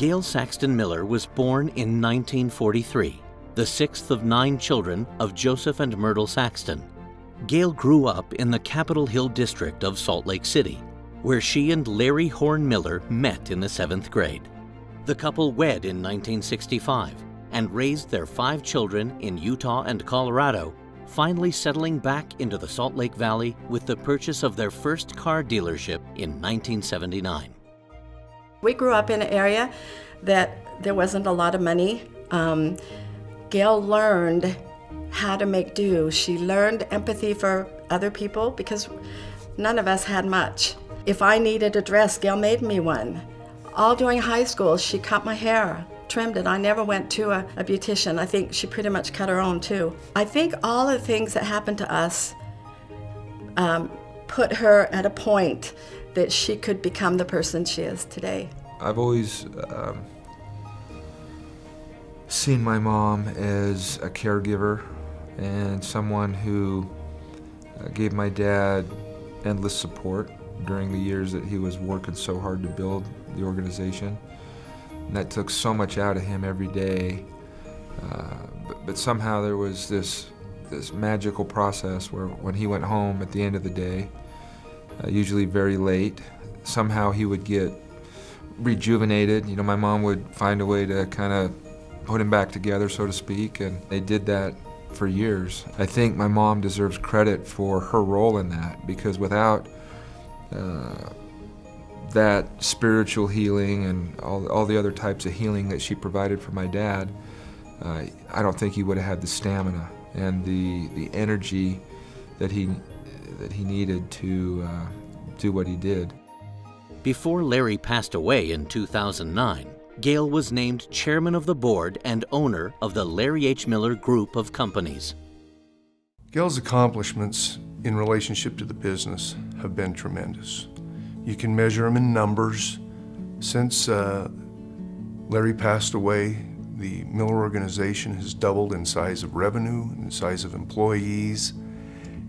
Gail Saxton Miller was born in 1943, the sixth of 9 children of Joseph and Myrtle Saxton. Gail grew up in the Capitol Hill district of Salt Lake City, where she and Larry Horn Miller met in the 7th grade. The couple wed in 1965 and raised their 5 children in Utah and Colorado, finally settling back into the Salt Lake Valley with the purchase of their first car dealership in 1979. We grew up in an area that there wasn't a lot of money. Gail learned how to make do. She learned empathy for other people because none of us had much. If I needed a dress, Gail made me one. All during high school, she cut my hair, trimmed it. I never went to a beautician. I think she pretty much cut her own too. I think all the things that happened to us put her at a point that she could become the person she is today. I've always seen my mom as a caregiver and someone who gave my dad endless support during the years that he was working so hard to build the organization. And that took so much out of him every day. But somehow there was this magical process where when he went home at the end of the day, usually very late, somehow he would get rejuvenated. You know, my mom would find a way to kind of put him back together, so to speak, and they did that for years. I think my mom deserves credit for her role in that, because without that spiritual healing and all the other types of healing that she provided for my dad, I don't think he would have had the stamina and the energy that he needed to do what he did. Before Larry passed away in 2009, Gail was named chairman of the board and owner of the Larry H. Miller Group of Companies. Gail's accomplishments in relationship to the business have been tremendous. You can measure them in numbers. Since Larry passed away, the Miller organization has doubled in size of revenue, in size of employees,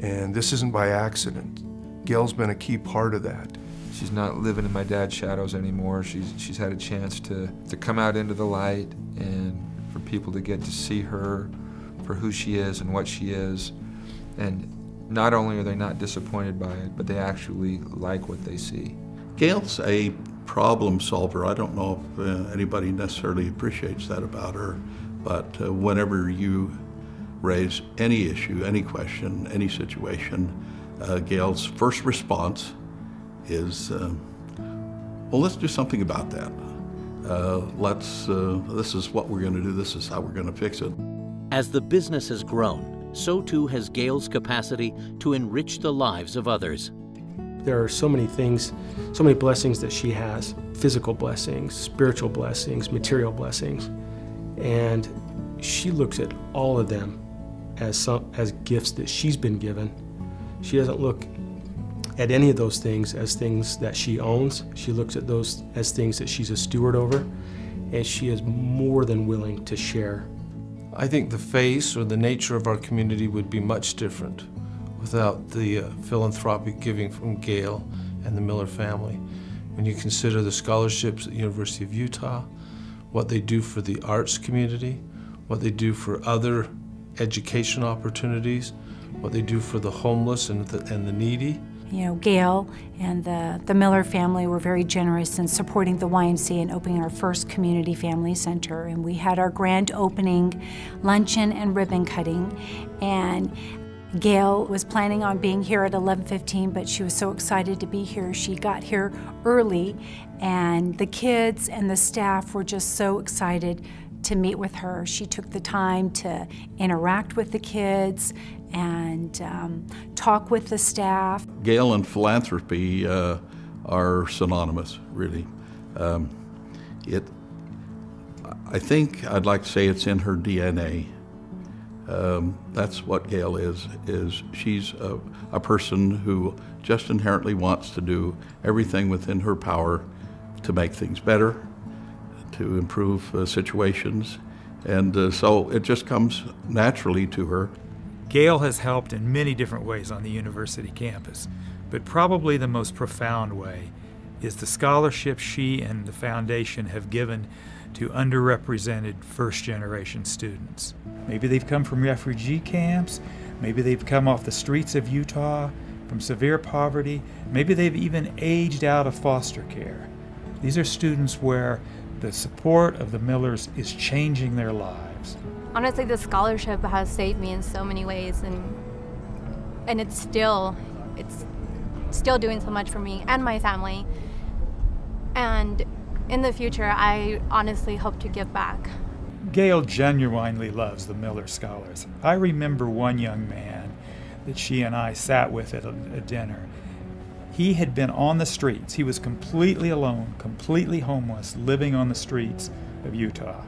and this isn't by accident. Gail's been a key part of that. She's not living in my dad's shadows anymore. She's had a chance to come out into the light and for people to get to see her for who she is and what she is. And not only are they not disappointed by it, but they actually like what they see. Gail's a problem solver. I don't know if anybody necessarily appreciates that about her, but whenever you raise any issue, any question, any situation, Gail's first response is, well, let's do something about that. This is what we're going to do, this is how we're going to fix it. As the business has grown, so too has Gail's capacity to enrich the lives of others. There are so many things, so many blessings that she has, physical blessings, spiritual blessings, material blessings, and she looks at all of them as gifts that she's been given. She doesn't look at any of those things as things that she owns. She looks at those as things that she's a steward over, and she is more than willing to share. I think the face or the nature of our community would be much different without the philanthropic giving from Gail and the Miller family. When you consider the scholarships at the University of Utah, what they do for the arts community, what they do for other education opportunities, what they do for the homeless and the needy. You know, Gail and the Miller family were very generous in supporting the YMCA and opening our first community family center. And we had our grand opening luncheon and ribbon cutting. And Gail was planning on being here at 11:15, but she was so excited to be here. She got here early, and the kids and the staff were just so excited to meet with her. She took the time to interact with the kids and talk with the staff. Gail and philanthropy are synonymous, really. I think I'd like to say it's in her DNA. That's what Gail is she's a person who just inherently wants to do everything within her power to make things better, to improve situations, and so it just comes naturally to her. Gail has helped in many different ways on the university campus, but probably the most profound way is the scholarship she and the foundation have given to underrepresented first-generation students. Maybe they've come from refugee camps, maybe they've come off the streets of Utah, from severe poverty, maybe they've even aged out of foster care. These are students where the support of the Millers is changing their lives. Honestly, the scholarship has saved me in so many ways, and it's still doing so much for me and my family. And in the future, I honestly hope to give back. Gail genuinely loves the Miller Scholars. I remember one young man that she and I sat with at a dinner. He had been on the streets. He was completely alone, completely homeless, living on the streets of Utah.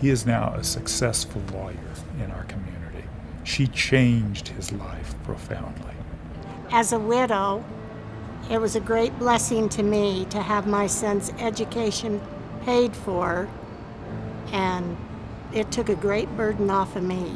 He is now a successful lawyer in our community. She changed his life profoundly. As a widow, it was a great blessing to me to have my son's education paid for, and it took a great burden off of me.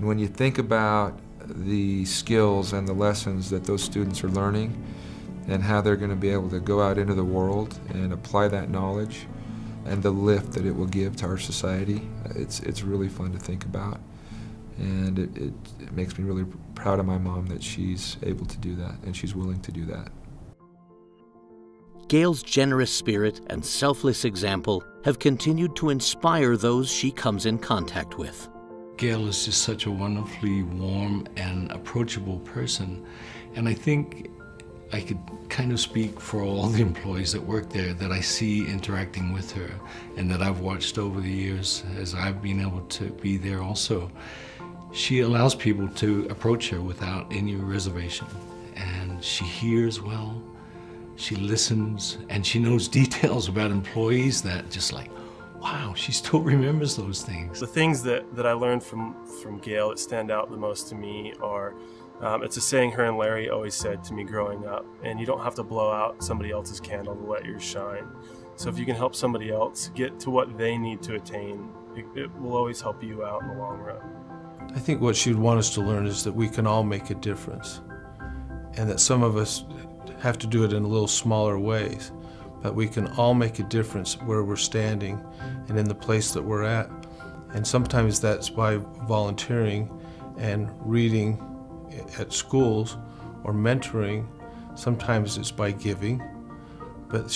When you think about the skills and the lessons that those students are learning and how they're going to be able to go out into the world and apply that knowledge and the lift that it will give to our society, it's really fun to think about. And it makes me really proud of my mom that she's able to do that and she's willing to do that. Gail's generous spirit and selfless example have continued to inspire those she comes in contact with. Gail is just such a wonderfully warm and approachable person, and I think I could kind of speak for all the employees that work there that I see interacting with her and that I've watched over the years as I've been able to be there also. She allows people to approach her without any reservation, and she hears well, she listens, and she knows details about employees that just like, wow, she still remembers those things. The things that I learned from Gail that stand out the most to me are, it's a saying her and Larry always said to me growing up, and you don't have to blow out somebody else's candle to let yours shine. So if you can help somebody else get to what they need to attain, it will always help you out in the long run. I think what she'd want us to learn is that we can all make a difference, and that some of us have to do it in a little smaller ways. But we can all make a difference where we're standing and in the place that we're at. And sometimes that's by volunteering and reading at schools or mentoring. Sometimes it's by giving. But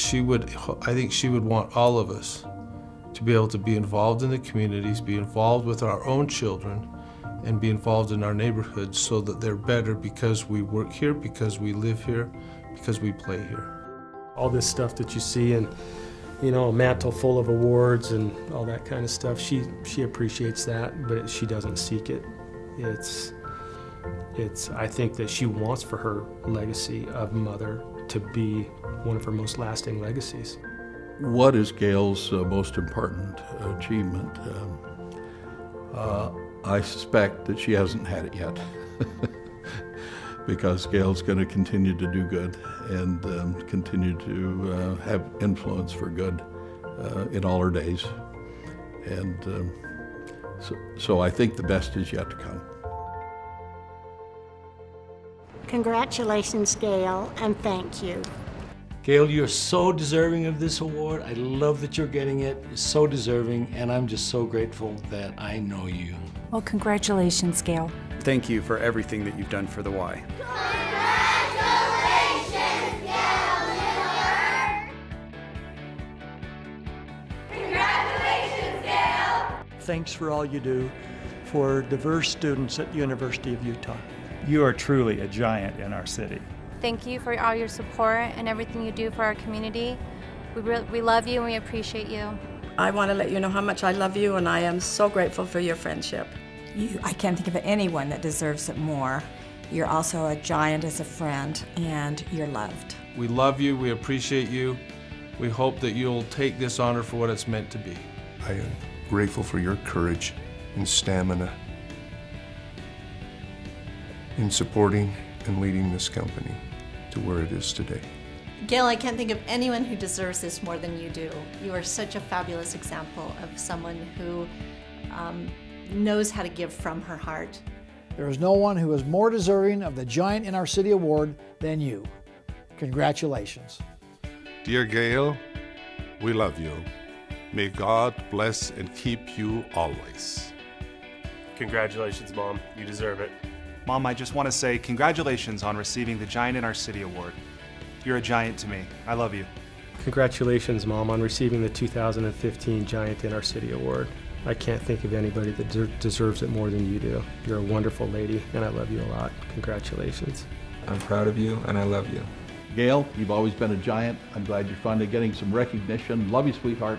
I think she would want all of us to be able to be involved in the communities, be involved with our own children, and be involved in our neighborhoods so that they're better because we work here, because we live here, because we play here. All this stuff that you see, and you know, a mantle full of awards and all that kind of stuff, she appreciates that, but she doesn't seek it. It's I think that she wants for her legacy of mother to be one of her most lasting legacies. What is Gail's most important achievement? I suspect that she hasn't had it yet. Because Gail's going to continue to do good and continue to have influence for good in all her days. And so I think the best is yet to come. Congratulations, Gail, and thank you. Gail, you're so deserving of this award. I love that you're getting it. You're so deserving, and I'm just so grateful that I know you. Well, congratulations, Gail. Thank you for everything that you've done for the Y. Congratulations, Gail Miller! Congratulations, Gail! Thanks for all you do for diverse students at the University of Utah. You are truly a giant in our city. Thank you for all your support and everything you do for our community. We love you and we appreciate you. I want to let you know how much I love you, and I am so grateful for your friendship. I can't think of anyone that deserves it more. You're also a giant as a friend, and you're loved. We love you, we appreciate you. We hope that you'll take this honor for what it's meant to be. I am grateful for your courage and stamina in supporting and leading this company to where it is today. Gail, I can't think of anyone who deserves this more than you do. You are such a fabulous example of someone who knows how to give from her heart. There is no one who is more deserving of the Giant in Our City Award than you. Congratulations. Dear Gail, we love you. May God bless and keep you always. Congratulations, Mom. You deserve it. Mom, I just want to say congratulations on receiving the Giant in Our City Award. You're a giant to me. I love you. Congratulations, Mom, on receiving the 2015 Giant in Our City Award. I can't think of anybody that deserves it more than you do. You're a wonderful lady, and I love you a lot. Congratulations. I'm proud of you, and I love you. Gail, you've always been a giant. I'm glad you're finally getting some recognition. Love you, sweetheart.